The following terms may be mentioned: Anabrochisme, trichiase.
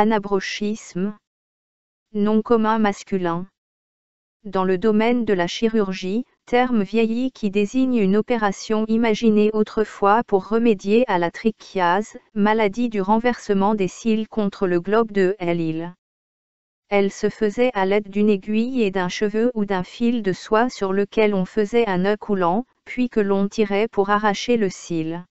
Anabrochisme. Nom commun masculin. Dans le domaine de la chirurgie, terme vieilli qui désigne une opération imaginée autrefois pour remédier à la trichiase, maladie du renversement des cils contre le globe de l'île. Elle se faisait à l'aide d'une aiguille et d'un cheveu ou d'un fil de soie sur lequel on faisait un nœud coulant, puis que l'on tirait pour arracher le cil.